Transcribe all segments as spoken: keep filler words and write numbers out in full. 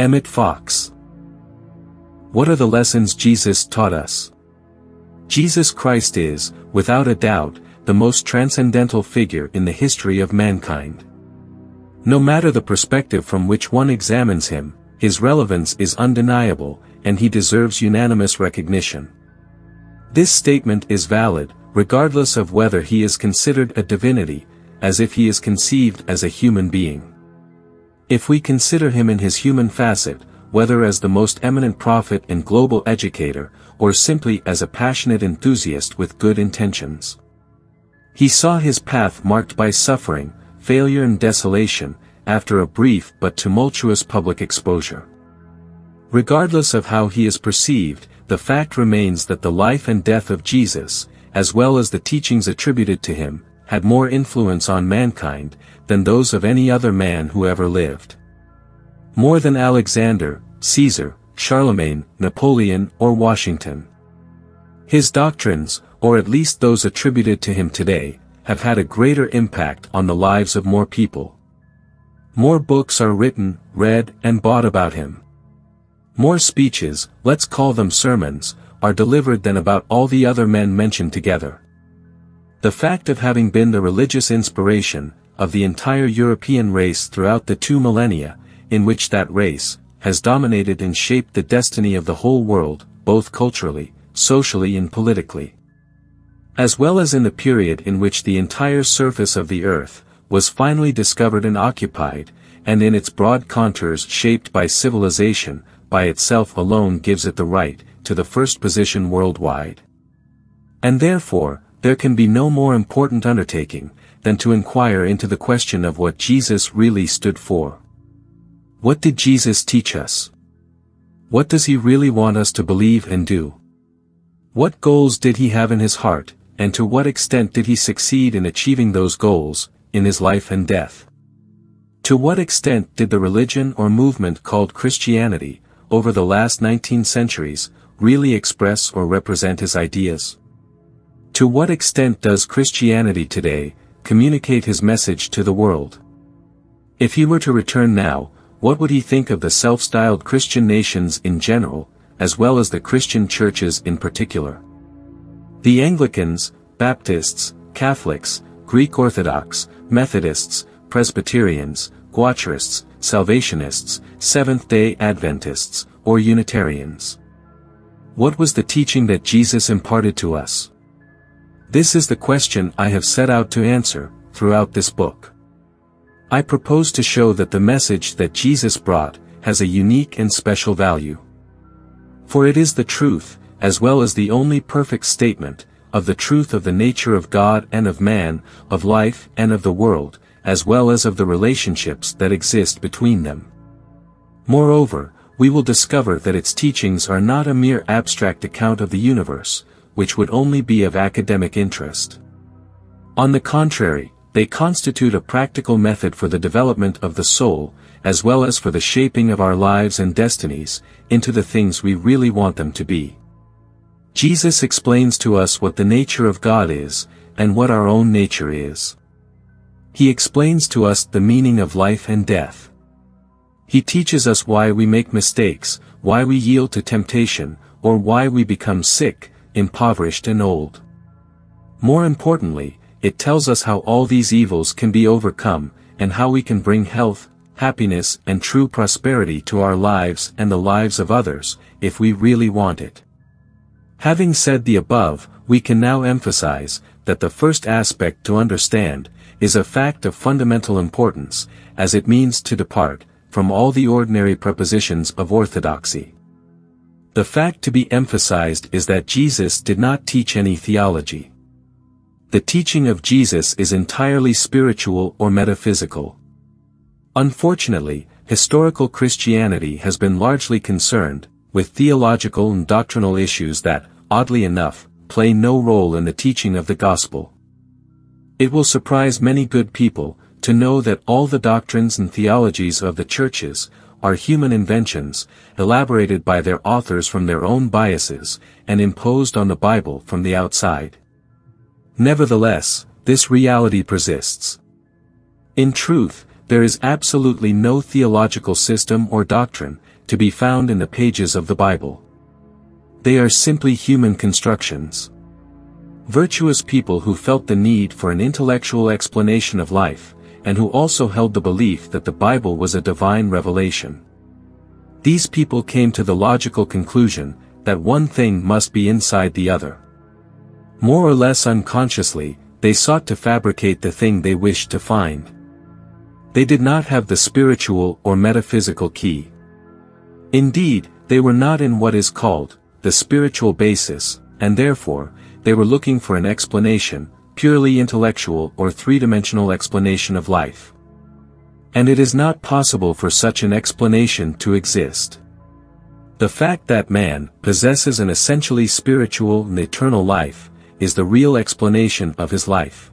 Emmet Fox. What are the lessons Jesus taught us? Jesus Christ is, without a doubt, the most transcendental figure in the history of mankind. No matter the perspective from which one examines him, his relevance is undeniable, and he deserves unanimous recognition. This statement is valid, regardless of whether he is considered a divinity, as if he is conceived as a human being. If we consider him in his human facet, whether as the most eminent prophet and global educator, or simply as a passionate enthusiast with good intentions. He saw his path marked by suffering, failure and desolation, after a brief but tumultuous public exposure. Regardless of how he is perceived, the fact remains that the life and death of Jesus, as well as the teachings attributed to him, had more influence on mankind than those of any other man who ever lived. More than Alexander, Caesar, Charlemagne, Napoleon, or Washington. His doctrines, or at least those attributed to him today, have had a greater impact on the lives of more people. More books are written, read, and bought about him. More speeches, let's call them sermons, are delivered than about all the other men mentioned together. The fact of having been the religious inspiration of the entire European race throughout the two millennia, in which that race has dominated and shaped the destiny of the whole world, both culturally, socially and politically. As well as in the period in which the entire surface of the earth was finally discovered and occupied, and in its broad contours shaped by civilization, by itself alone gives it the right to the first position worldwide. And therefore, there can be no more important undertaking than to inquire into the question of what Jesus really stood for. What did Jesus teach us? What does he really want us to believe and do? What goals did he have in his heart, and to what extent did he succeed in achieving those goals, in his life and death? To what extent did the religion or movement called Christianity, over the last nineteen centuries, really express or represent his ideas? To what extent does Christianity today communicate his message to the world? If he were to return now, what would he think of the self-styled Christian nations in general, as well as the Christian churches in particular? The Anglicans, Baptists, Catholics, Greek Orthodox, Methodists, Presbyterians, Quakers, Salvationists, Seventh-day Adventists, or Unitarians. What was the teaching that Jesus imparted to us? This is the question I have set out to answer throughout this book. I propose to show that the message that Jesus brought has a unique and special value. For it is the truth, as well as the only perfect statement, of the truth of the nature of God and of man, of life and of the world, as well as of the relationships that exist between them. Moreover, we will discover that its teachings are not a mere abstract account of the universe, which would only be of academic interest. On the contrary, they constitute a practical method for the development of the soul, as well as for the shaping of our lives and destinies, into the things we really want them to be. Jesus explains to us what the nature of God is, and what our own nature is. He explains to us the meaning of life and death. He teaches us why we make mistakes, why we yield to temptation, or why we become sick, impoverished and old. More importantly, it tells us how all these evils can be overcome, and how we can bring health, happiness and true prosperity to our lives and the lives of others, if we really want it. Having said the above, we can now emphasize that the first aspect to understand is a fact of fundamental importance, as it means to depart from all the ordinary prepositions of orthodoxy. The fact to be emphasized is that Jesus did not teach any theology. The teaching of Jesus is entirely spiritual or metaphysical. Unfortunately, historical Christianity has been largely concerned with theological and doctrinal issues that, oddly enough, play no role in the teaching of the gospel. It will surprise many good people to know that all the doctrines and theologies of the churches are human inventions, elaborated by their authors from their own biases, and imposed on the Bible from the outside. Nevertheless, this reality persists. In truth, there is absolutely no theological system or doctrine to be found in the pages of the Bible. They are simply human constructions. Virtuous people who felt the need for an intellectual explanation of life, and who also held the belief that the Bible was a divine revelation. These people came to the logical conclusion that one thing must be inside the other. More or less unconsciously, they sought to fabricate the thing they wished to find. They did not have the spiritual or metaphysical key. Indeed, they were not in what is called the spiritual basis, and therefore, they were looking for an explanation, purely intellectual or three-dimensional explanation of life. And it is not possible for such an explanation to exist. The fact that man possesses an essentially spiritual and eternal life is the real explanation of his life.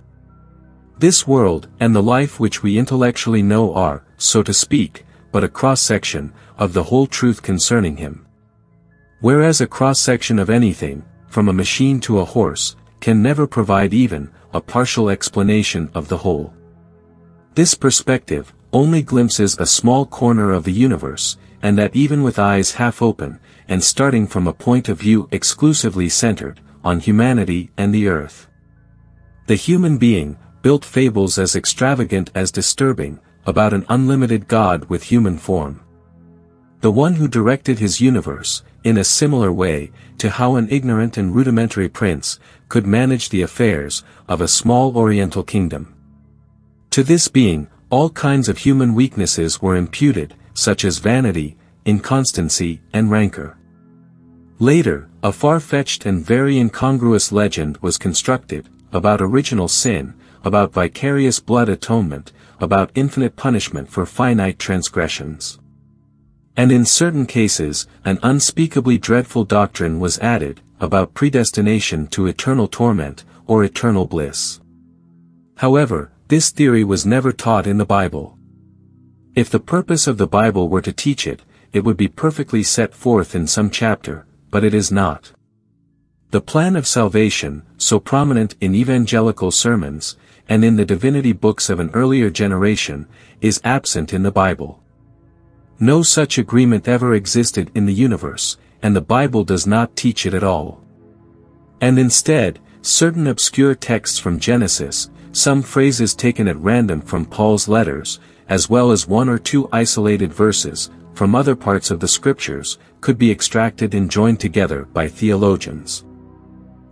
This world and the life which we intellectually know are, so to speak, but a cross-section of the whole truth concerning him. Whereas a cross-section of anything, from a machine to a horse, can never provide even a partial explanation of the whole. This perspective only glimpses a small corner of the universe, and that even with eyes half open, and starting from a point of view exclusively centered on humanity and the earth. The human being built fables as extravagant as disturbing, about an unlimited God with human form. The one who directed his universe, in a similar way, to how an ignorant and rudimentary prince could manage the affairs of a small oriental kingdom. To this being, all kinds of human weaknesses were imputed, such as vanity, inconstancy, and rancor. Later, a far-fetched and very incongruous legend was constructed, about original sin, about vicarious blood atonement, about infinite punishment for finite transgressions. And in certain cases, an unspeakably dreadful doctrine was added, about predestination to eternal torment, or eternal bliss. However, this theory was never taught in the Bible. If the purpose of the Bible were to teach it, it would be perfectly set forth in some chapter, but it is not. The plan of salvation, so prominent in evangelical sermons, and in the divinity books of an earlier generation, is absent in the Bible. No such agreement ever existed in the universe, and the Bible does not teach it at all. And instead, certain obscure texts from Genesis, some phrases taken at random from Paul's letters, as well as one or two isolated verses from other parts of the scriptures, could be extracted and joined together by theologians.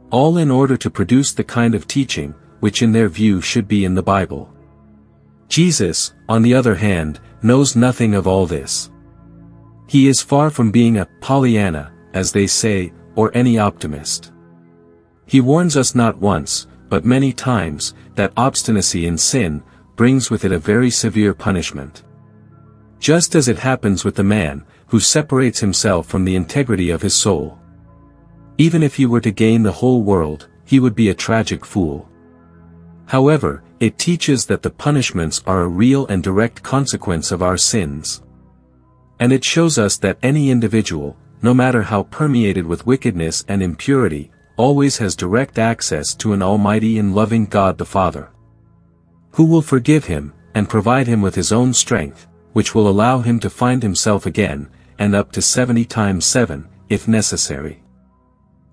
All in order to produce the kind of teaching which in their view should be in the Bible. Jesus, on the other hand, knows nothing of all this. He is far from being a Pollyanna, as they say, or any optimist. He warns us not once, but many times, that obstinacy in sin brings with it a very severe punishment. Just as it happens with the man who separates himself from the integrity of his soul. Even if he were to gain the whole world, he would be a tragic fool. However, it teaches that the punishments are a real and direct consequence of our sins. And it shows us that any individual, no matter how permeated with wickedness and impurity, always has direct access to an almighty and loving God the Father, who will forgive him, and provide him with his own strength, which will allow him to find himself again, and up to seventy times seven, if necessary.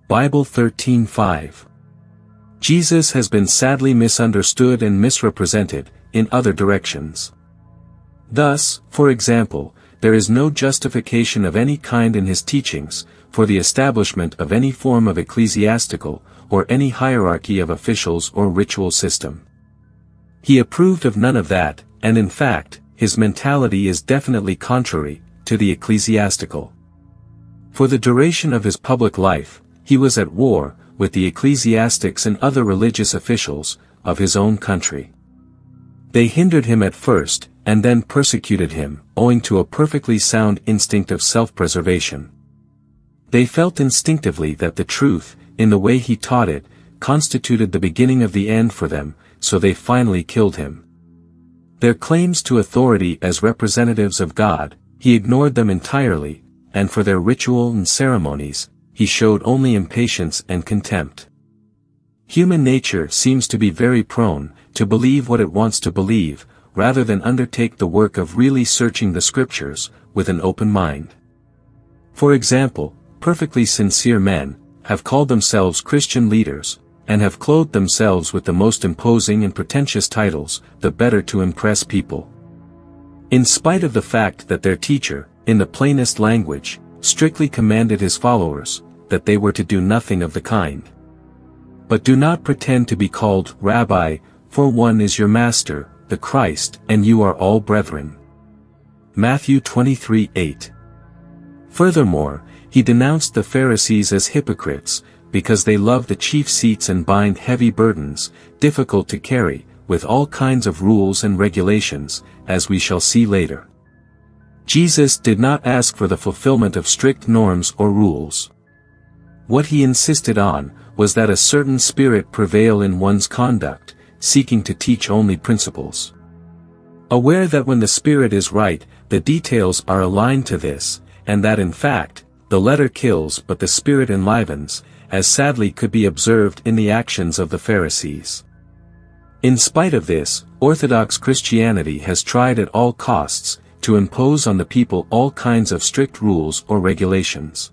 Bible thirteen five. Jesus has been sadly misunderstood and misrepresented, in other directions. Thus, for example, there is no justification of any kind in his teachings, for the establishment of any form of ecclesiastical, or any hierarchy of officials or ritual system. He approved of none of that, and in fact, his mentality is definitely contrary to the ecclesiastical. For the duration of his public life, he was at war with the ecclesiastics and other religious officials of his own country. They hindered him at first, and then persecuted him, owing to a perfectly sound instinct of self-preservation. They felt instinctively that the truth, in the way he taught it, constituted the beginning of the end for them, so they finally killed him. Their claims to authority as representatives of God, he ignored them entirely, and for their ritual and ceremonies, he showed only impatience and contempt. Human nature seems to be very prone to believe what it wants to believe, rather than undertake the work of really searching the scriptures, with an open mind. For example, perfectly sincere men, have called themselves Christian leaders, and have clothed themselves with the most imposing and pretentious titles, the better to impress people. In spite of the fact that their teacher, in the plainest language, strictly commanded his followers, that they were to do nothing of the kind. But do not pretend to be called Rabbi, for one is your master, the Christ, and you are all brethren. Matthew twenty-three eight. Furthermore, he denounced the Pharisees as hypocrites, because they love the chief seats and bind heavy burdens, difficult to carry, with all kinds of rules and regulations, as we shall see later. Jesus did not ask for the fulfillment of strict norms or rules. What he insisted on, was that a certain spirit prevail in one's conduct, seeking to teach only principles. Aware that when the spirit is right, the details are aligned to this, and that in fact, the letter kills but the spirit enlivens, as sadly could be observed in the actions of the Pharisees. In spite of this, Orthodox Christianity has tried at all costs, to impose on the people all kinds of strict rules or regulations.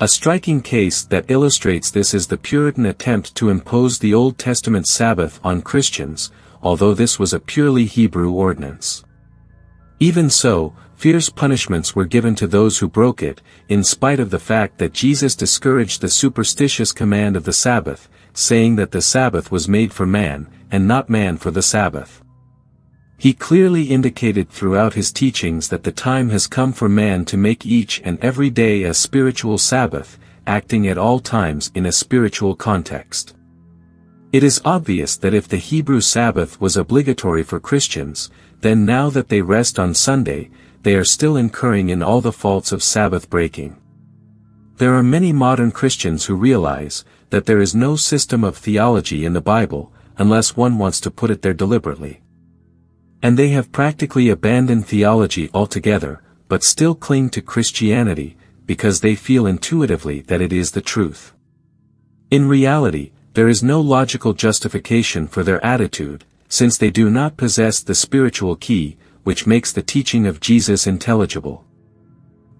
A striking case that illustrates this is the Puritan attempt to impose the Old Testament Sabbath on Christians, although this was a purely Hebrew ordinance. Even so, fierce punishments were given to those who broke it, in spite of the fact that Jesus discouraged the superstitious command of the Sabbath, saying that the Sabbath was made for man, and not man for the Sabbath. He clearly indicated throughout his teachings that the time has come for man to make each and every day a spiritual Sabbath, acting at all times in a spiritual context. It is obvious that if the Hebrew Sabbath was obligatory for Christians, then now that they rest on Sunday, they are still incurring in all the faults of Sabbath breaking. There are many modern Christians who realize that there is no system of theology in the Bible, unless one wants to put it there deliberately. And they have practically abandoned theology altogether, but still cling to Christianity, because they feel intuitively that it is the truth. In reality, there is no logical justification for their attitude, since they do not possess the spiritual key, which makes the teaching of Jesus intelligible.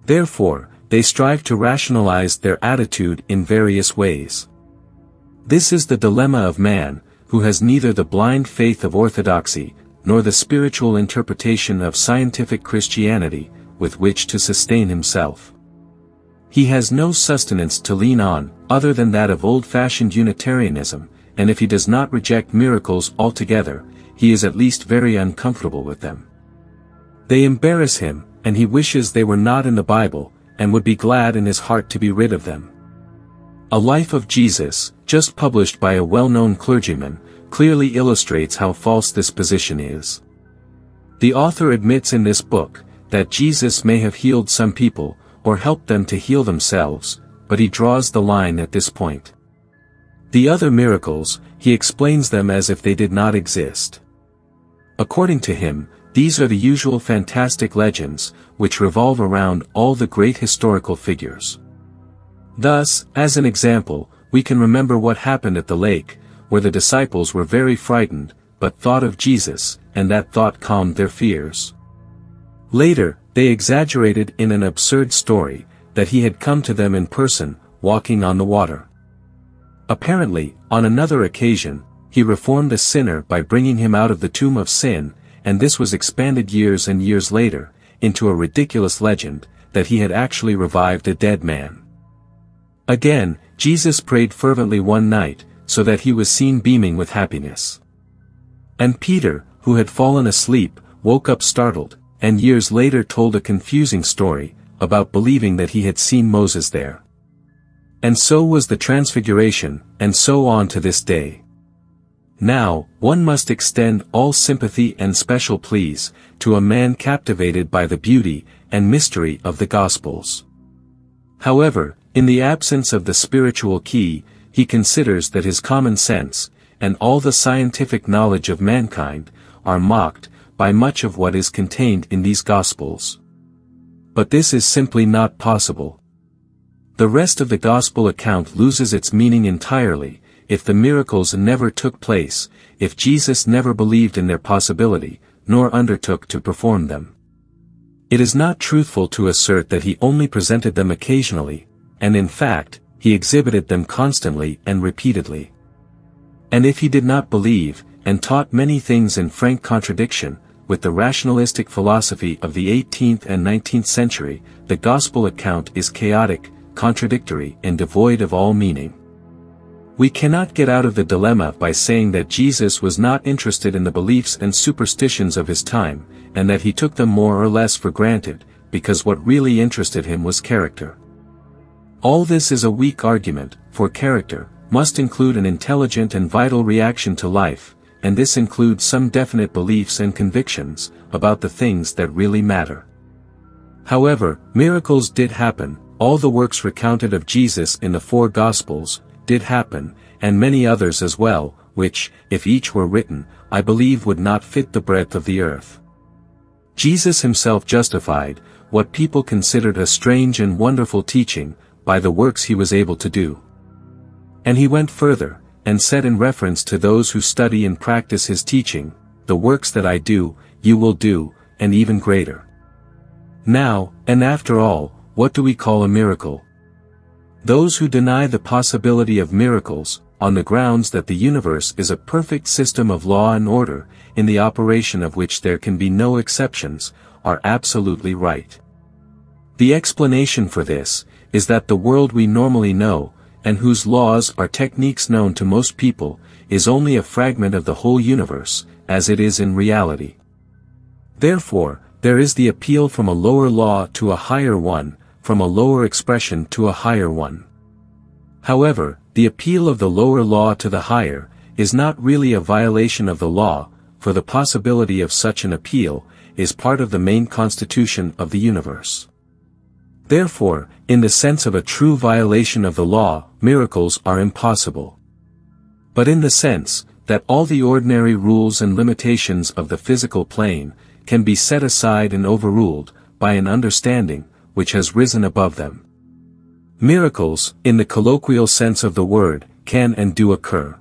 Therefore, they strive to rationalize their attitude in various ways. This is the dilemma of man, who has neither the blind faith of orthodoxy, nor the spiritual interpretation of scientific Christianity, with which to sustain himself. He has no sustenance to lean on, other than that of old-fashioned Unitarianism, and if he does not reject miracles altogether, he is at least very uncomfortable with them. They embarrass him, and he wishes they were not in the Bible, and would be glad in his heart to be rid of them. A Life of Jesus, just published by a well-known clergyman, clearly illustrates how false this position is. The author admits in this book, that Jesus may have healed some people, or helped them to heal themselves, but he draws the line at this point. The other miracles, he explains them as if they did not exist. According to him, these are the usual fantastic legends, which revolve around all the great historical figures. Thus, as an example, we can remember what happened at the lake, where the disciples were very frightened, but thought of Jesus, and that thought calmed their fears. Later, they exaggerated in an absurd story, that he had come to them in person, walking on the water. Apparently, on another occasion, he reformed a sinner by bringing him out of the tomb of sin, and this was expanded years and years later, into a ridiculous legend, that he had actually revived a dead man. Again, Jesus prayed fervently one night, so that he was seen beaming with happiness. And Peter, who had fallen asleep, woke up startled, and years later told a confusing story, about believing that he had seen Moses there. And so was the transfiguration, and so on to this day. Now, one must extend all sympathy and special pleas, to a man captivated by the beauty, and mystery of the Gospels. However, in the absence of the spiritual key, he considers that his common sense, and all the scientific knowledge of mankind, are mocked, by much of what is contained in these Gospels. But this is simply not possible. The rest of the Gospel account loses its meaning entirely, if the miracles never took place, if Jesus never believed in their possibility, nor undertook to perform them. It is not truthful to assert that he only presented them occasionally, and in fact, he exhibited them constantly and repeatedly. And if he did not believe, and taught many things in frank contradiction, with the rationalistic philosophy of the eighteenth and nineteenth century, the Gospel account is chaotic, contradictory, and devoid of all meaning. We cannot get out of the dilemma by saying that Jesus was not interested in the beliefs and superstitions of his time, and that he took them more or less for granted, because what really interested him was character. All this is a weak argument, for character must include an intelligent and vital reaction to life, and this includes some definite beliefs and convictions about the things that really matter. However, miracles did happen, all the works recounted of Jesus in the four Gospels, did happen, and many others as well, which, if each were written, I believe would not fit the breadth of the earth. Jesus himself justified what people considered a strange and wonderful teaching by the works he was able to do. And he went further, and said in reference to those who study and practice his teaching, "The works that I do, you will do, and even greater." Now, and after all, what do we call a miracle? Those who deny the possibility of miracles, on the grounds that the universe is a perfect system of law and order, in the operation of which there can be no exceptions, are absolutely right. The explanation for this is that the world we normally know, and whose laws are techniques known to most people, is only a fragment of the whole universe, as it is in reality. Therefore, there is the appeal from a lower law to a higher one, from a lower expression to a higher one. However, the appeal of the lower law to the higher is not really a violation of the law, for the possibility of such an appeal is part of the main constitution of the universe. Therefore, in the sense of a true violation of the law, miracles are impossible. But in the sense that all the ordinary rules and limitations of the physical plane can be set aside and overruled by an understanding which has risen above them, miracles, in the colloquial sense of the word, can and do occur.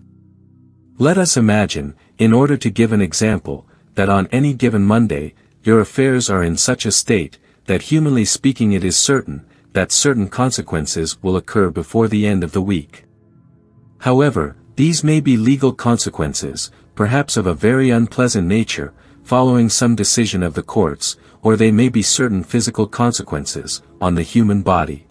Let us imagine, in order to give an example, that on any given Monday, your affairs are in such a state, that humanly speaking it is certain, that certain consequences will occur before the end of the week. However, these may be legal consequences, perhaps of a very unpleasant nature, following some decision of the courts, or they may be certain physical consequences on the human body.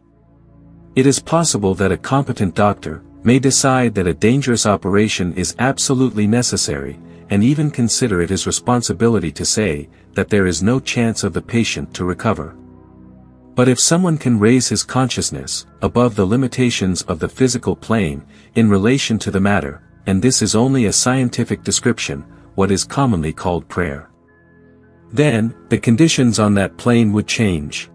It is possible that a competent doctor may decide that a dangerous operation is absolutely necessary, and even consider it his responsibility to say that there is no chance of the patient to recover. But if someone can raise his consciousness above the limitations of the physical plane in relation to the matter, and this is only a scientific description, what is commonly called prayer, then the conditions on that plane would change.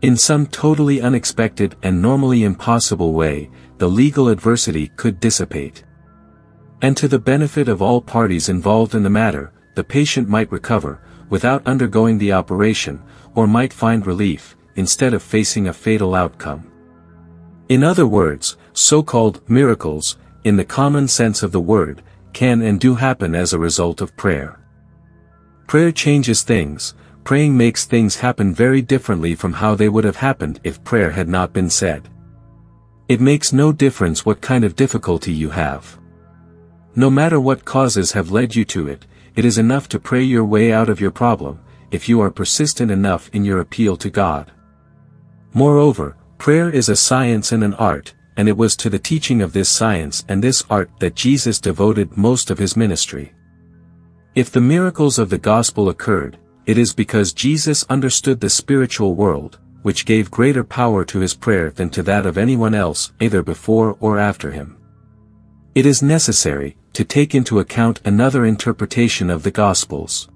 In some totally unexpected and normally impossible way, the legal adversity could dissipate. And to the benefit of all parties involved in the matter, the patient might recover, without undergoing the operation, or might find relief, instead of facing a fatal outcome. In other words, so-called miracles, in the common sense of the word, can and do happen as a result of prayer. Prayer changes things. Praying makes things happen very differently from how they would have happened if prayer had not been said. It makes no difference what kind of difficulty you have. No matter what causes have led you to it, it is enough to pray your way out of your problem, if you are persistent enough in your appeal to God. Moreover, prayer is a science and an art, and it was to the teaching of this science and this art that Jesus devoted most of his ministry. If the miracles of the gospel occurred, it is because Jesus understood the spiritual world, which gave greater power to his prayer than to that of anyone else, either before or after him. It is necessary to take into account another interpretation of the Gospels.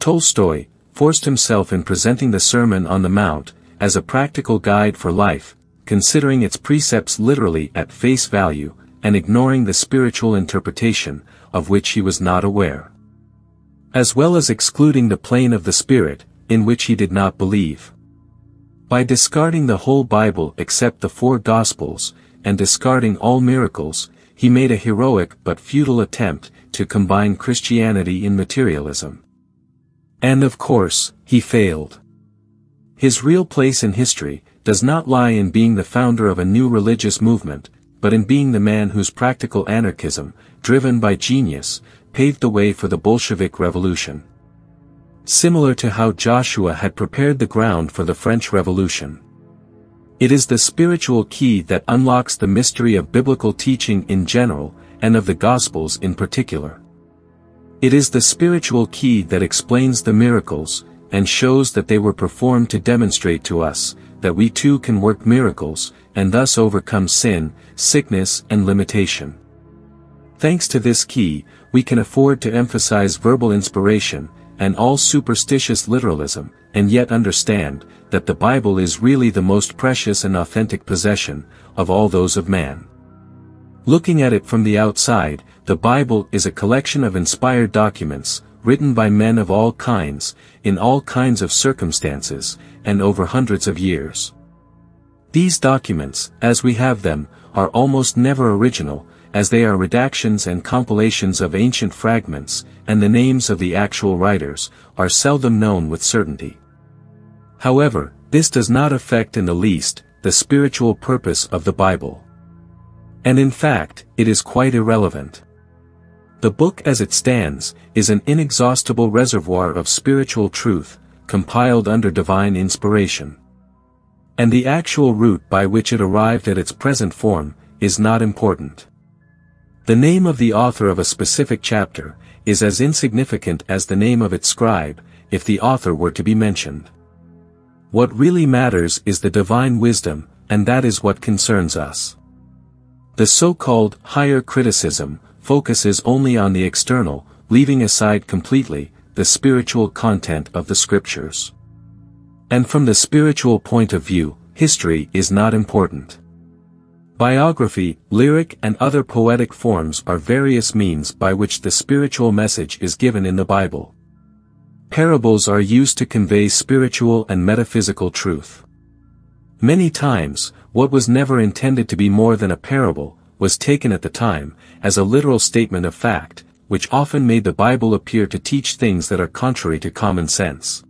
Tolstoy forced himself in presenting the Sermon on the Mount as a practical guide for life, considering its precepts literally at face value, and ignoring the spiritual interpretation, of which he was not aware, as well as excluding the plane of the Spirit, in which he did not believe. By discarding the whole Bible except the four Gospels, and discarding all miracles, he made a heroic but futile attempt to combine Christianity in materialism. And of course, he failed. His real place in history does not lie in being the founder of a new religious movement, but in being the man whose practical anarchism, driven by genius, paved the way for the Bolshevik Revolution. Similar to how Joshua had prepared the ground for the French Revolution. It is the spiritual key that unlocks the mystery of biblical teaching in general, and of the Gospels in particular. It is the spiritual key that explains the miracles, and shows that they were performed to demonstrate to us, that we too can work miracles, and thus overcome sin, sickness and limitation. Thanks to this key, we can afford to emphasize verbal inspiration, and all superstitious literalism, and yet understand, that the Bible is really the most precious and authentic possession, of all those of man. Looking at it from the outside, the Bible is a collection of inspired documents, written by men of all kinds, in all kinds of circumstances, and over hundreds of years. These documents, as we have them, are almost never original, as they are redactions and compilations of ancient fragments, and the names of the actual writers, are seldom known with certainty. However, this does not affect in the least, the spiritual purpose of the Bible. And in fact, it is quite irrelevant. The book as it stands, is an inexhaustible reservoir of spiritual truth, compiled under divine inspiration. And the actual route by which it arrived at its present form, is not important. The name of the author of a specific chapter, is as insignificant as the name of its scribe, if the author were to be mentioned. What really matters is the divine wisdom, and that is what concerns us. The so-called higher criticism, focuses only on the external, leaving aside completely, the spiritual content of the scriptures. And from the spiritual point of view, history is not important. Biography, lyric and other poetic forms are various means by which the spiritual message is given in the Bible. Parables are used to convey spiritual and metaphysical truth. Many times, what was never intended to be more than a parable, was taken at the time, as a literal statement of fact, which often made the Bible appear to teach things that are contrary to common sense.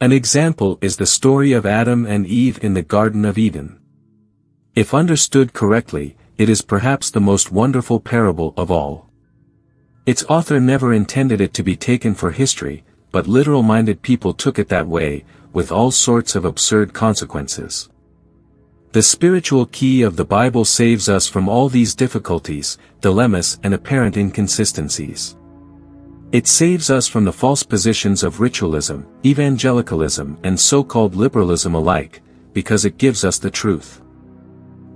An example is the story of Adam and Eve in the Garden of Eden. If understood correctly, it is perhaps the most wonderful parable of all. Its author never intended it to be taken for history, but literal-minded people took it that way, with all sorts of absurd consequences. The spiritual key of the Bible saves us from all these difficulties, dilemmas and apparent inconsistencies. It saves us from the false positions of ritualism, evangelicalism and so-called liberalism alike, because it gives us the truth.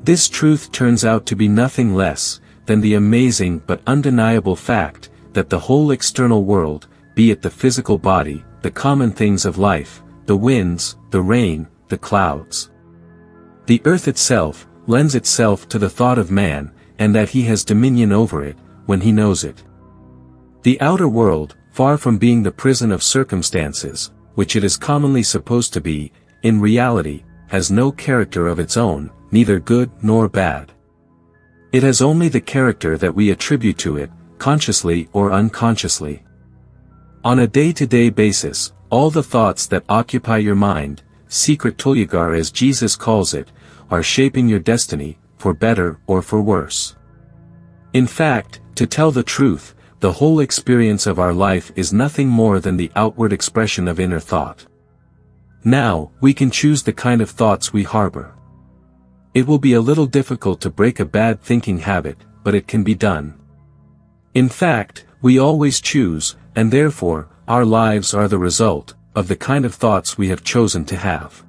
This truth turns out to be nothing less than the amazing but undeniable fact that the whole external world, be it the physical body, the common things of life, the winds, the rain, the clouds. The earth itself, lends itself to the thought of man, and that he has dominion over it, when he knows it. The outer world, far from being the prison of circumstances, which it is commonly supposed to be, in reality, has no character of its own, neither good nor bad. It has only the character that we attribute to it, consciously or unconsciously. On a day-to-day basis, all the thoughts that occupy your mind, secret tulyagar as Jesus calls it, are shaping your destiny, for better or for worse. In fact, to tell the truth, the whole experience of our life is nothing more than the outward expression of inner thought. Now, we can choose the kind of thoughts we harbor. It will be a little difficult to break a bad thinking habit, but it can be done. In fact, we always choose, and therefore, our lives are the result, of the kind of thoughts we have chosen to have.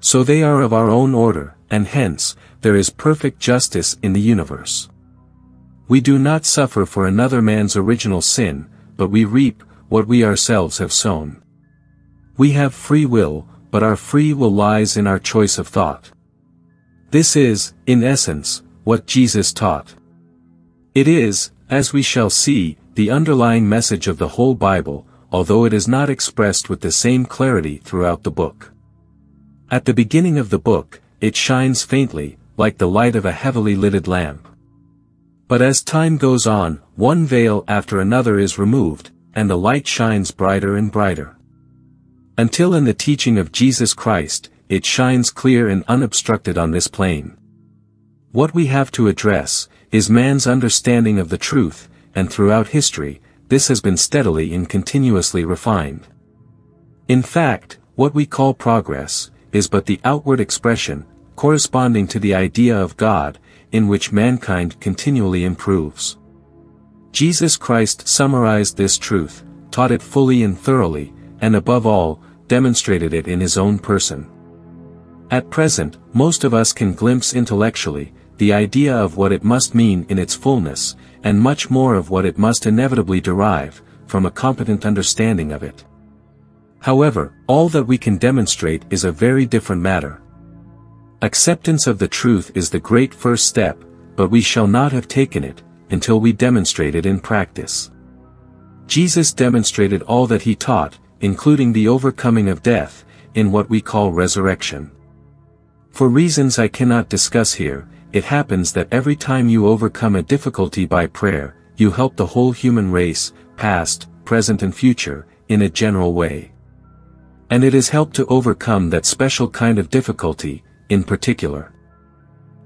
So they are of our own order, and hence, there is perfect justice in the universe. We do not suffer for another man's original sin, but we reap, what we ourselves have sown. We have free will, but our free will lies in our choice of thought. This is, in essence, what Jesus taught. It is, as we shall see, the underlying message of the whole Bible, although it is not expressed with the same clarity throughout the book. At the beginning of the book, it shines faintly, like the light of a heavily lidded lamp. But as time goes on, one veil after another is removed, and the light shines brighter and brighter. Until in the teaching of Jesus Christ, it shines clear and unobstructed on this plane. What we have to address is man's understanding of the truth, and throughout history, this has been steadily and continuously refined. In fact, what we call progress is but the outward expression, corresponding to the idea of God, in which mankind continually improves. Jesus Christ summarized this truth, taught it fully and thoroughly, and above all, demonstrated it in his own person. At present, most of us can glimpse intellectually the idea of what it must mean in its fullness, and much more of what it must inevitably derive from a competent understanding of it. However, all that we can demonstrate is a very different matter. Acceptance of the truth is the great first step, but we shall not have taken it until we demonstrate it in practice. Jesus demonstrated all that he taught, including the overcoming of death, in what we call resurrection. For reasons I cannot discuss here, it happens that every time you overcome a difficulty by prayer, you help the whole human race, past, present and future, in a general way. And it is help to overcome that special kind of difficulty, in particular.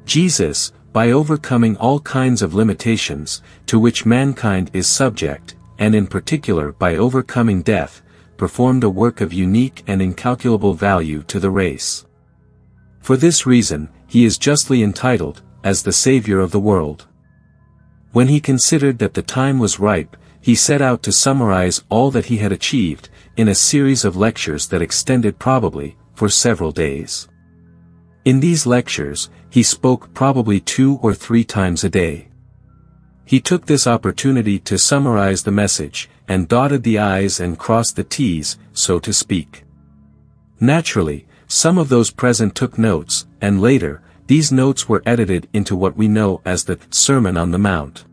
Jesus, by overcoming all kinds of limitations, to which mankind is subject, and in particular by overcoming death, performed a work of unique and incalculable value to the race. For this reason, he is justly entitled, as the Savior of the world. When he considered that the time was ripe, he set out to summarize all that he had achieved, in a series of lectures that extended probably, for several days. In these lectures, he spoke probably two or three times a day. He took this opportunity to summarize the message, and dotted the I's and crossed the T's, so to speak. Naturally, some of those present took notes, and later, these notes were edited into what we know as the Sermon on the Mount.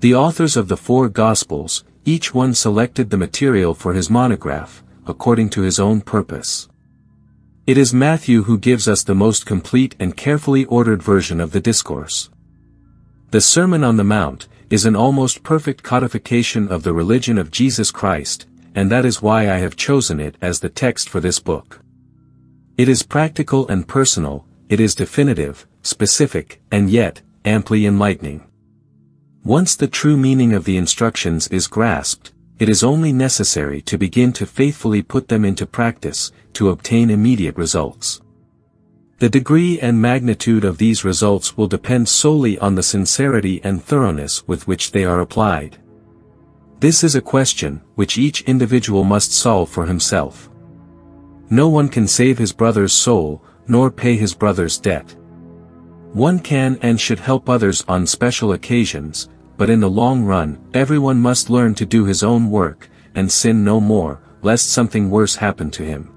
The authors of the four Gospels, each one selected the material for his monograph, according to his own purpose. It is Matthew who gives us the most complete and carefully ordered version of the discourse. The Sermon on the Mount is an almost perfect codification of the religion of Jesus Christ, and that is why I have chosen it as the text for this book. It is practical and personal, it is definitive, specific, and yet, amply enlightening. Once the true meaning of the instructions is grasped, it is only necessary to begin to faithfully put them into practice, to obtain immediate results. The degree and magnitude of these results will depend solely on the sincerity and thoroughness with which they are applied. This is a question which each individual must solve for himself. No one can save his brother's soul, nor pay his brother's debt. One can and should help others on special occasions, but in the long run, everyone must learn to do his own work, and sin no more, lest something worse happen to him.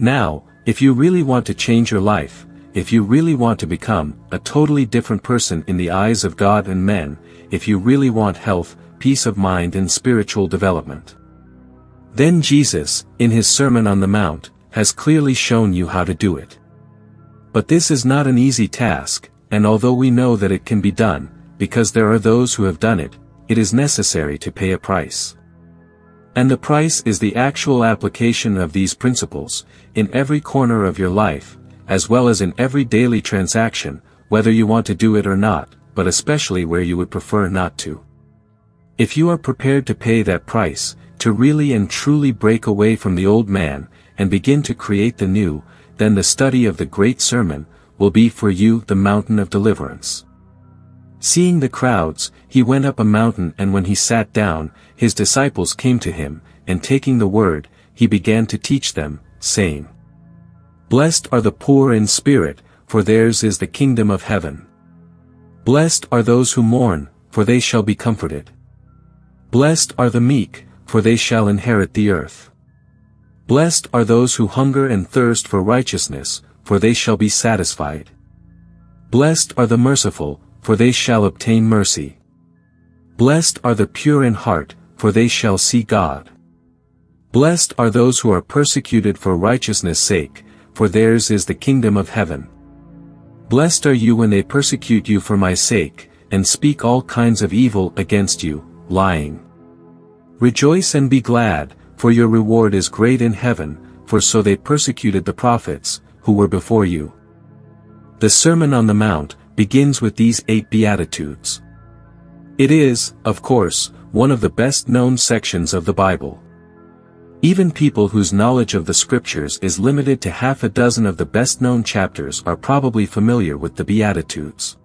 Now, if you really want to change your life, if you really want to become a totally different person in the eyes of God and men, if you really want health, peace of mind and spiritual development, then Jesus, in his Sermon on the Mount, has clearly shown you how to do it. But this is not an easy task, and although we know that it can be done, because there are those who have done it, it is necessary to pay a price. And the price is the actual application of these principles, in every corner of your life, as well as in every daily transaction, whether you want to do it or not, but especially where you would prefer not to. If you are prepared to pay that price, to really and truly break away from the old man, and begin to create the new, then the study of the great sermon will be for you the mountain of deliverance. Seeing the crowds, he went up a mountain, and when he sat down, his disciples came to him, and taking the word, he began to teach them, saying, "Blessed are the poor in spirit, for theirs is the kingdom of heaven. Blessed are those who mourn, for they shall be comforted. Blessed are the meek, for they shall inherit the earth. Blessed are those who hunger and thirst for righteousness, for they shall be satisfied. Blessed are the merciful, for they shall obtain mercy. Blessed are the pure in heart, for they shall see God. Blessed are those who are persecuted for righteousness' sake, for theirs is the kingdom of heaven. Blessed are you when they persecute you for my sake, and speak all kinds of evil against you, lying. Rejoice and be glad, for your reward is great in heaven, for so they persecuted the prophets, who were before you. The Sermon on the Mount begins with these eight Beatitudes. It is, of course, one of the best-known sections of the Bible. Even people whose knowledge of the Scriptures is limited to half a dozen of the best-known chapters are probably familiar with the Beatitudes.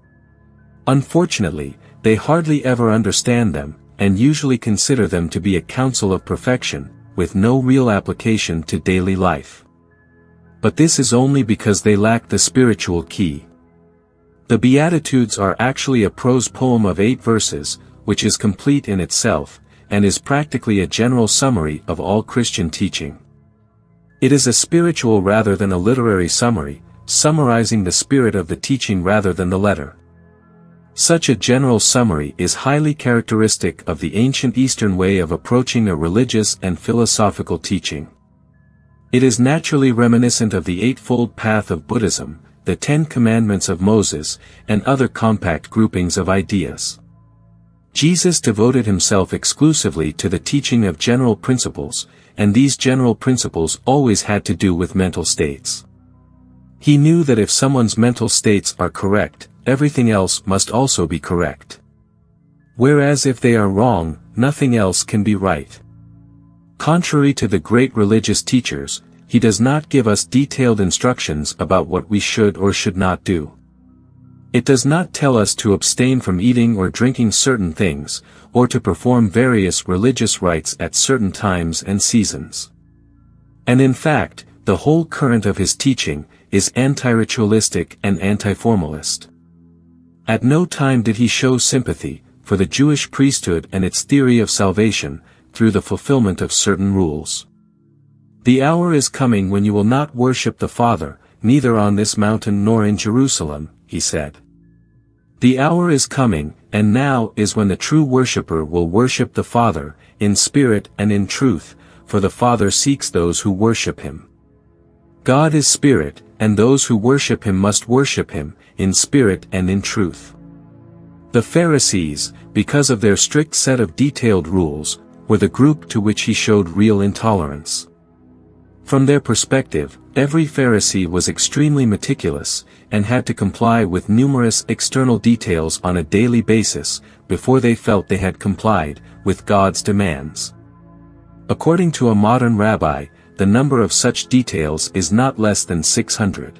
Unfortunately, they hardly ever understand them, and usually consider them to be a counsel of perfection, with no real application to daily life. But this is only because they lack the spiritual key. The Beatitudes are actually a prose poem of eight verses, which is complete in itself, and is practically a general summary of all Christian teaching. It is a spiritual rather than a literary summary, summarizing the spirit of the teaching rather than the letter. Such a general summary is highly characteristic of the ancient Eastern way of approaching a religious and philosophical teaching. It is naturally reminiscent of the Eightfold Path of Buddhism, the Ten Commandments of Moses, and other compact groupings of ideas. Jesus devoted himself exclusively to the teaching of general principles, and these general principles always had to do with mental states. He knew that if someone's mental states are correct, everything else must also be correct. Whereas if they are wrong, nothing else can be right. Contrary to the great religious teachers, he does not give us detailed instructions about what we should or should not do. It does not tell us to abstain from eating or drinking certain things, or to perform various religious rites at certain times and seasons. And in fact, the whole current of his teaching is anti-ritualistic and anti-formalist. At no time did he show sympathy for the Jewish priesthood and its theory of salvation through the fulfillment of certain rules. The hour is coming when you will not worship the Father, neither on this mountain nor in Jerusalem, he said. The hour is coming, and now is when the true worshipper will worship the Father, in spirit and in truth, for the Father seeks those who worship him. God is spirit, and those who worship him must worship him, in spirit and in truth. The Pharisees, because of their strict set of detailed rules, were the group to which he showed real intolerance. From their perspective, every Pharisee was extremely meticulous, and had to comply with numerous external details on a daily basis, before they felt they had complied with God's demands. According to a modern rabbi, the number of such details is not less than six hundred.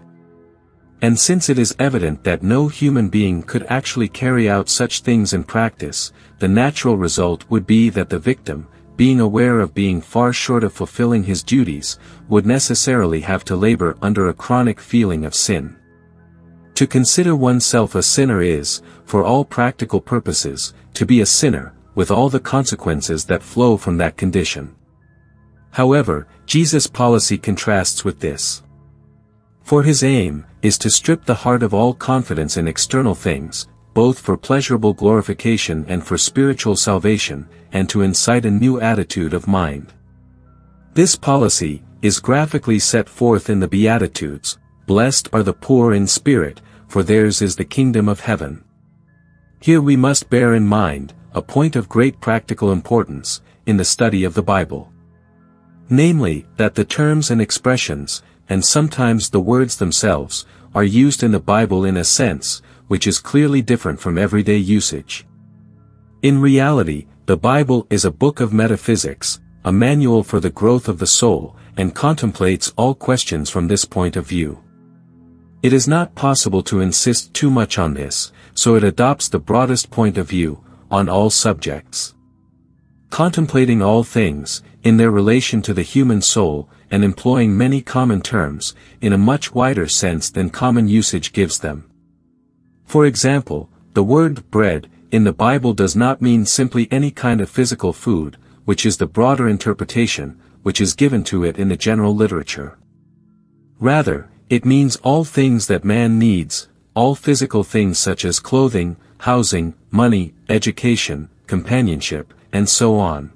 And since it is evident that no human being could actually carry out such things in practice, the natural result would be that the victim, being aware of being far short of fulfilling his duties, would necessarily have to labor under a chronic feeling of sin. To consider oneself a sinner is, for all practical purposes, to be a sinner, with all the consequences that flow from that condition. However, Jesus' policy contrasts with this. For his aim is to strip the heart of all confidence in external things, both for pleasurable glorification and for spiritual salvation, and to incite a new attitude of mind. This policy is graphically set forth in the Beatitudes. Blessed are the poor in spirit, for theirs is the kingdom of heaven. Here we must bear in mind a point of great practical importance in the study of the Bible. Namely, that the terms and expressions, and sometimes the words themselves, are used in the Bible in a sense which is clearly different from everyday usage. In reality, the Bible is a book of metaphysics, a manual for the growth of the soul, and contemplates all questions from this point of view. It is not possible to insist too much on this, so it adopts the broadest point of view, on all subjects. Contemplating all things, in their relation to the human soul, and employing many common terms, in a much wider sense than common usage gives them. For example, the word bread in the Bible does not mean simply any kind of physical food, which is the broader interpretation which is given to it in the general literature. Rather, it means all things that man needs, all physical things such as clothing, housing, money, education, companionship, and so on.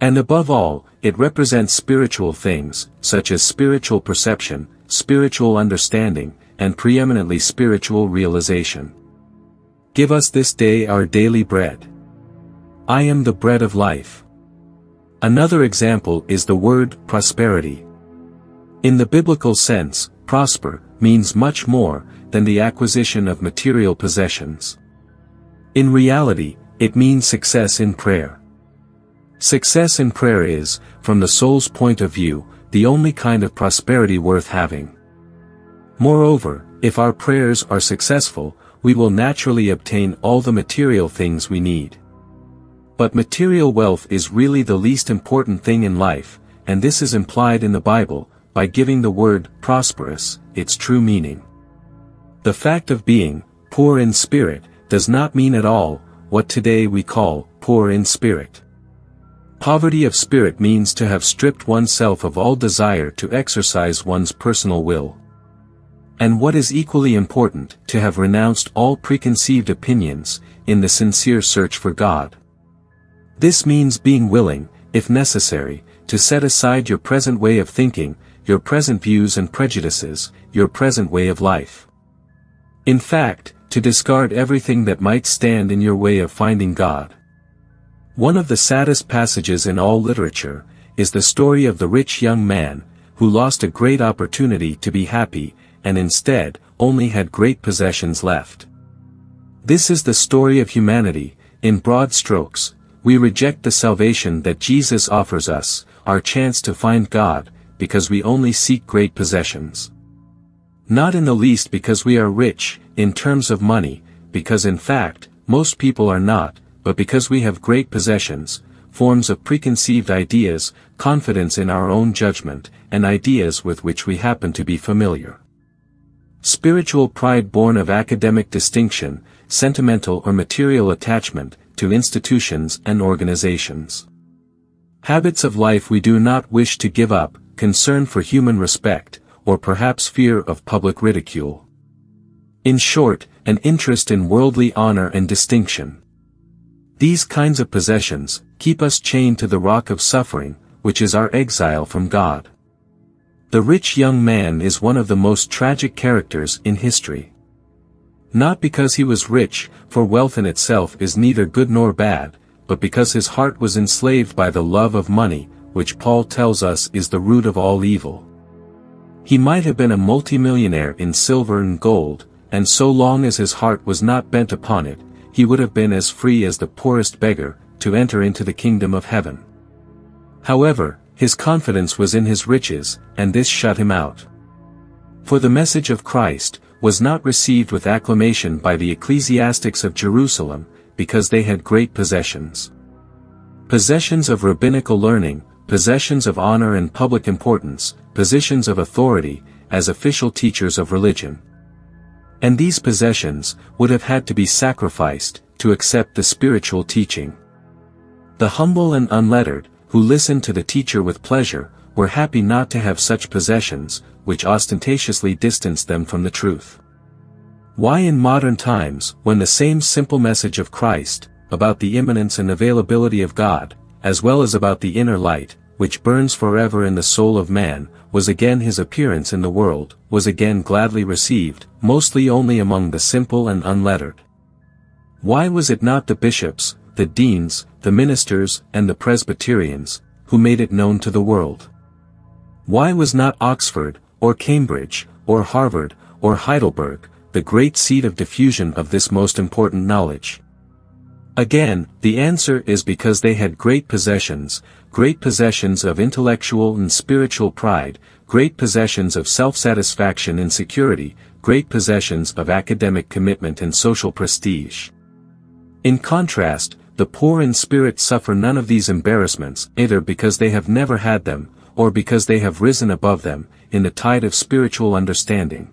And above all, it represents spiritual things, such as spiritual perception, spiritual understanding, and preeminently spiritual realization. Give us this day our daily bread. I am the bread of life. Another example is the word prosperity. In the biblical sense, prosper means much more than the acquisition of material possessions. In reality, it means success in prayer. Success in prayer is, from the soul's point of view, the only kind of prosperity worth having. Moreover, if our prayers are successful, we will naturally obtain all the material things we need. But material wealth is really the least important thing in life, and this is implied in the Bible, by giving the word prosperous its true meaning. The fact of being poor in spirit does not mean at all what today we call poor in spirit. Poverty of spirit means to have stripped oneself of all desire to exercise one's personal will. And what is equally important, to have renounced all preconceived opinions, in the sincere search for God. This means being willing, if necessary, to set aside your present way of thinking, your present views and prejudices, your present way of life. In fact, to discard everything that might stand in your way of finding God. One of the saddest passages in all literature is the story of the rich young man, who lost a great opportunity to be happy, and instead, only had great possessions left. This is the story of humanity. In broad strokes, we reject the salvation that Jesus offers us, our chance to find God, because we only seek great possessions. Not in the least because we are rich, in terms of money, because in fact, most people are not, but because we have great possessions, forms of preconceived ideas, confidence in our own judgment, and ideas with which we happen to be familiar. Spiritual pride born of academic distinction, sentimental or material attachment to institutions and organizations. Habits of life we do not wish to give up, concern for human respect, or perhaps fear of public ridicule. In short, an interest in worldly honor and distinction. These kinds of possessions keep us chained to the rock of suffering, which is our exile from God. The rich young man is one of the most tragic characters in history. Not because he was rich, for wealth in itself is neither good nor bad, but because his heart was enslaved by the love of money, which Paul tells us is the root of all evil. He might have been a multimillionaire in silver and gold, and so long as his heart was not bent upon it, he would have been as free as the poorest beggar, to enter into the kingdom of heaven. However, his confidence was in his riches, and this shut him out. For the message of Christ was not received with acclamation by the ecclesiastics of Jerusalem, because they had great possessions. Possessions of rabbinical learning, possessions of honor and public importance, positions of authority, as official teachers of religion. And these possessions would have had to be sacrificed to accept the spiritual teaching. The humble and unlettered, who listened to the teacher with pleasure, were happy not to have such possessions, which ostentatiously distanced them from the truth. Why in modern times, when the same simple message of Christ, about the immanence and availability of God, as well as about the inner light, which burns forever in the soul of man, was again his appearance in the world, was again gladly received, mostly only among the simple and unlettered? Why was it not the bishops, the deans, the ministers, and the Presbyterians, who made it known to the world? Why was not Oxford, or Cambridge, or Harvard, or Heidelberg, the great seat of diffusion of this most important knowledge? Again, the answer is because they had great possessions, great possessions of intellectual and spiritual pride, great possessions of self-satisfaction and security, great possessions of academic commitment and social prestige. In contrast, the poor in spirit suffer none of these embarrassments, either because they have never had them, or because they have risen above them, in the tide of spiritual understanding.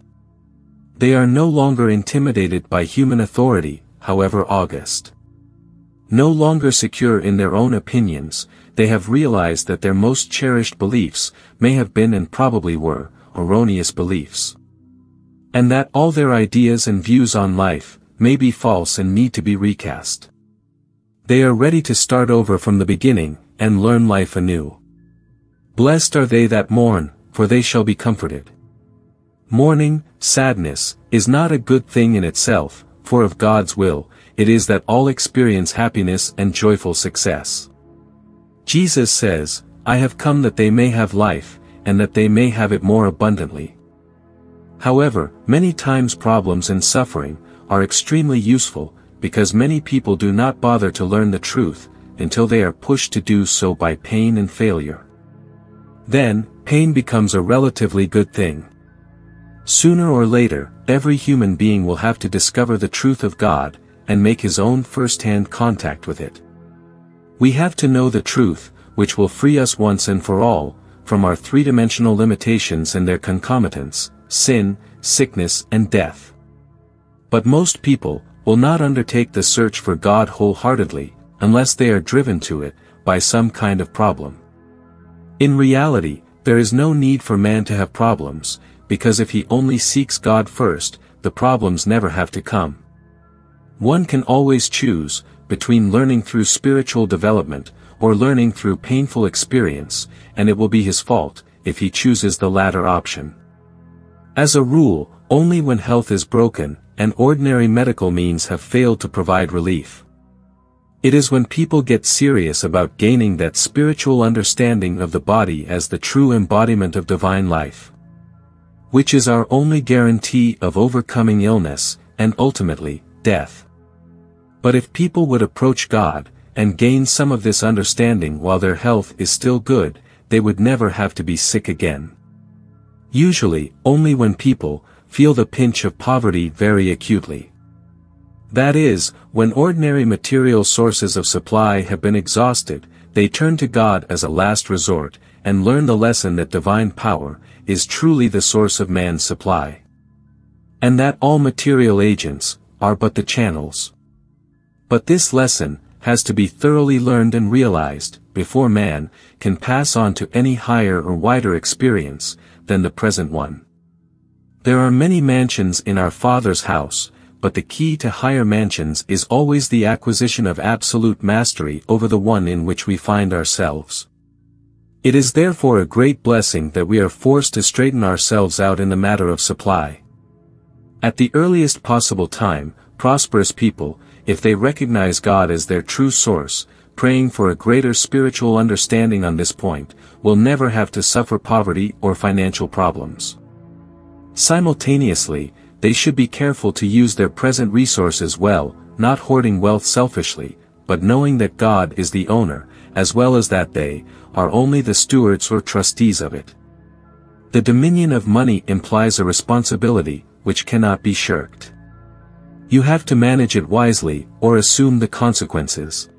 They are no longer intimidated by human authority, however august. No longer secure in their own opinions, they have realized that their most cherished beliefs may have been and probably were erroneous beliefs. And that all their ideas and views on life may be false and need to be recast. They are ready to start over from the beginning, and learn life anew. Blessed are they that mourn, for they shall be comforted. Mourning, sadness, is not a good thing in itself, for of God's will, it is that all experience happiness and joyful success. Jesus says, I have come that they may have life, and that they may have it more abundantly. However, many times problems and suffering are extremely useful, because many people do not bother to learn the truth, until they are pushed to do so by pain and failure. Then, pain becomes a relatively good thing. Sooner or later, every human being will have to discover the truth of God, and make his own first-hand contact with it. We have to know the truth, which will free us once and for all, from our three-dimensional limitations and their concomitants, sin, sickness and death. But most people will not undertake the search for God wholeheartedly, unless they are driven to it by some kind of problem. In reality, there is no need for man to have problems, because if he only seeks God first, the problems never have to come. One can always choose between learning through spiritual development or learning through painful experience, and it will be his fault if he chooses the latter option. As a rule, only when health is broken and ordinary medical means have failed to provide relief. It is when people get serious about gaining that spiritual understanding of the body as the true embodiment of divine life, which is our only guarantee of overcoming illness, and ultimately, death. But if people would approach God, and gain some of this understanding while their health is still good, they would never have to be sick again. Usually, only when people feel the pinch of poverty very acutely. That is, when ordinary material sources of supply have been exhausted, they turn to God as a last resort, and learn the lesson that divine power is truly the source of man's supply, and that all material agents are but the channels. But this lesson has to be thoroughly learned and realized, before man can pass on to any higher or wider experience than the present one. There are many mansions in our Father's house, but the key to higher mansions is always the acquisition of absolute mastery over the one in which we find ourselves. It is therefore a great blessing that we are forced to straighten ourselves out in the matter of supply. At the earliest possible time, prosperous people, if they recognize God as their true source, praying for a greater spiritual understanding on this point, will never have to suffer poverty or financial problems. Simultaneously, they should be careful to use their present resources well, not hoarding wealth selfishly, but knowing that God is the owner, as well as that they are only the stewards or trustees of it. The dominion of money implies a responsibility, which cannot be shirked. You have to manage it wisely, or assume the consequences.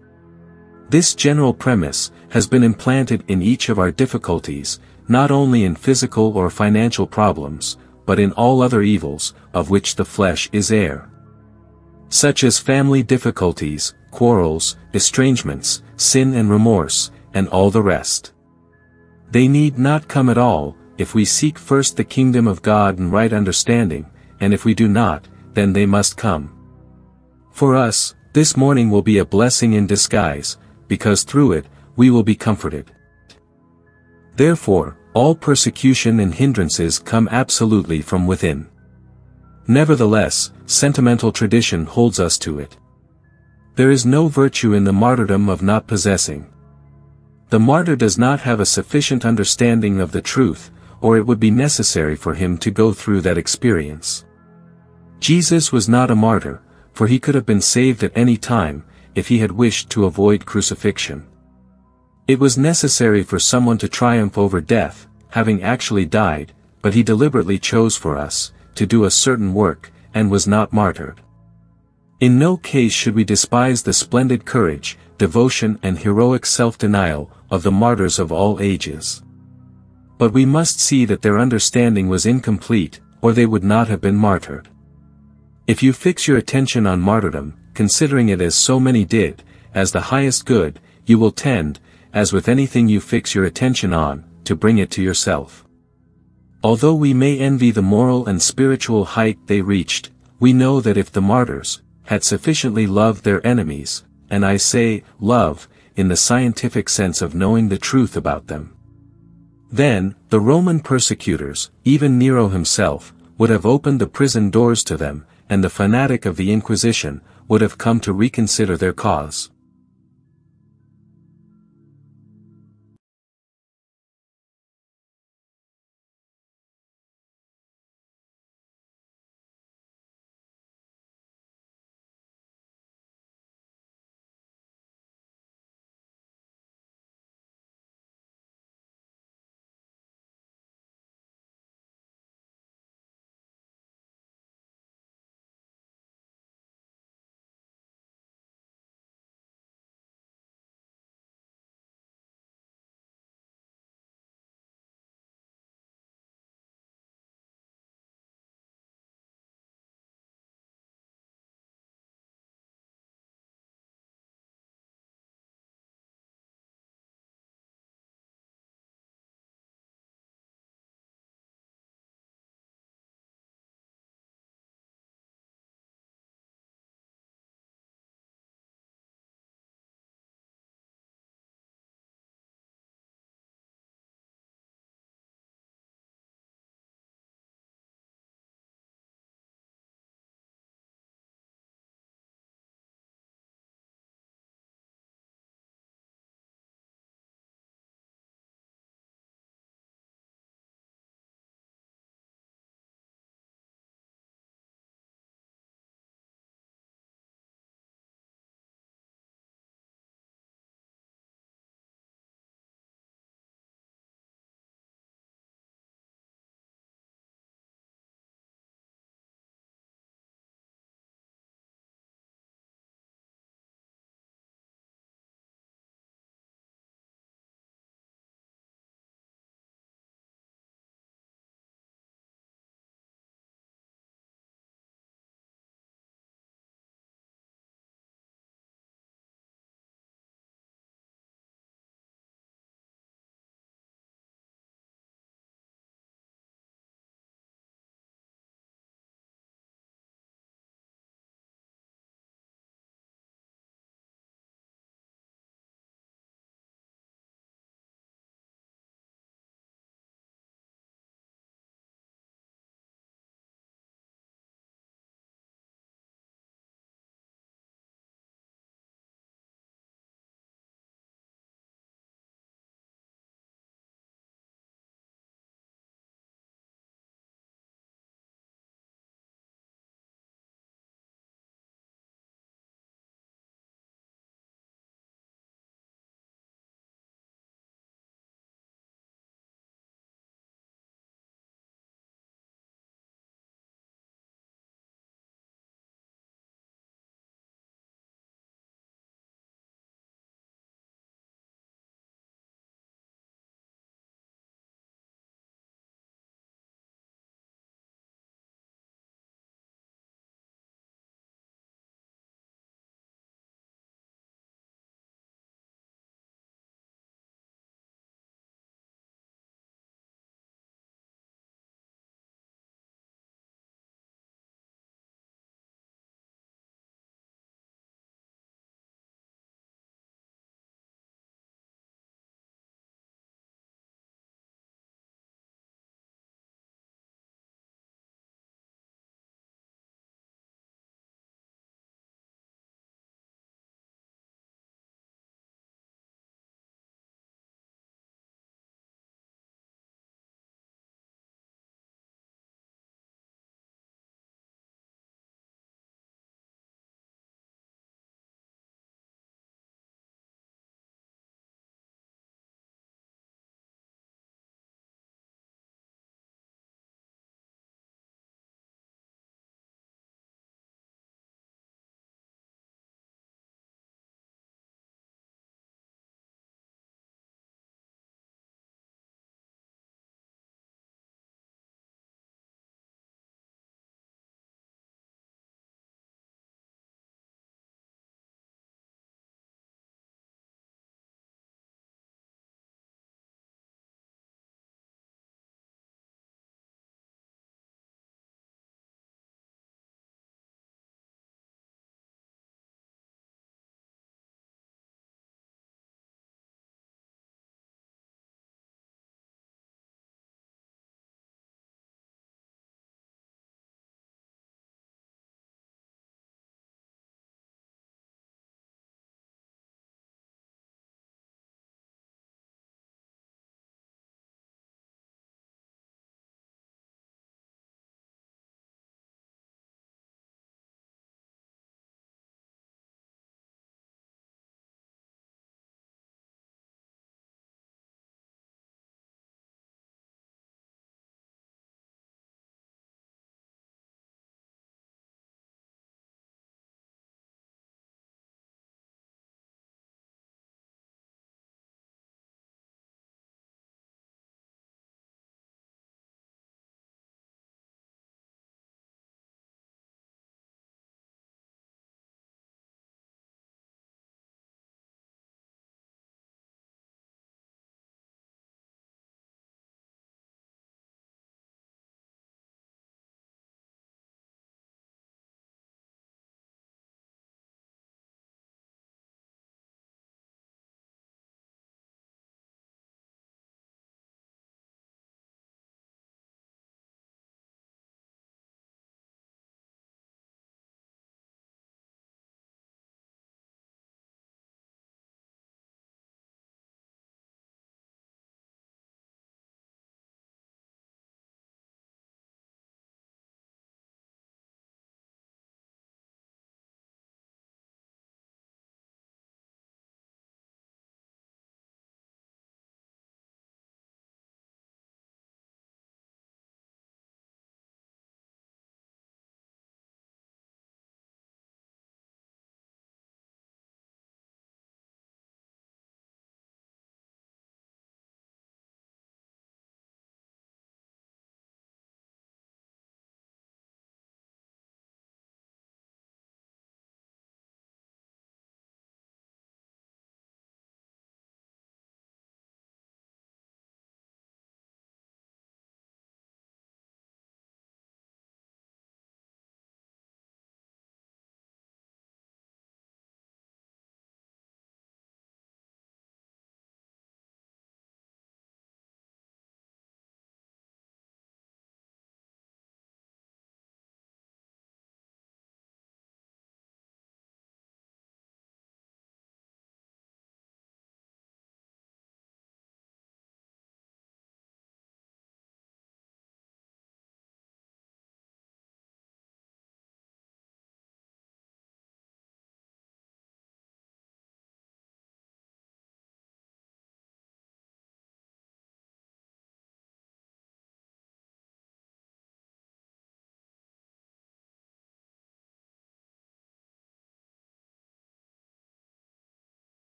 This general premise has been implanted in each of our difficulties, not only in physical or financial problems, but in all other evils, of which the flesh is heir. Such as family difficulties, quarrels, estrangements, sin and remorse, and all the rest. They need not come at all, if we seek first the kingdom of God and right understanding, and if we do not, then they must come. For us, this morning will be a blessing in disguise, because through it, we will be comforted. Therefore, all persecution and hindrances come absolutely from within. Nevertheless, sentimental tradition holds us to it. There is no virtue in the martyrdom of not possessing. The martyr does not have a sufficient understanding of the truth, or it would be necessary for him to go through that experience. Jesus was not a martyr, for he could have been saved at any time, if he had wished to avoid crucifixion. It was necessary for someone to triumph over death, having actually died, but he deliberately chose for us to do a certain work, and was not martyred. In no case should we despise the splendid courage, devotion and heroic self-denial of the martyrs of all ages. But we must see that their understanding was incomplete, or they would not have been martyred. If you fix your attention on martyrdom, considering it as so many did, as the highest good, you will tend, as with anything you fix your attention on, to bring it to yourself. Although we may envy the moral and spiritual height they reached, we know that if the martyrs had sufficiently loved their enemies, and I say, love, in the scientific sense of knowing the truth about them, then, the Roman persecutors, even Nero himself, would have opened the prison doors to them, and the fanatic of the Inquisition would have come to reconsider their cause.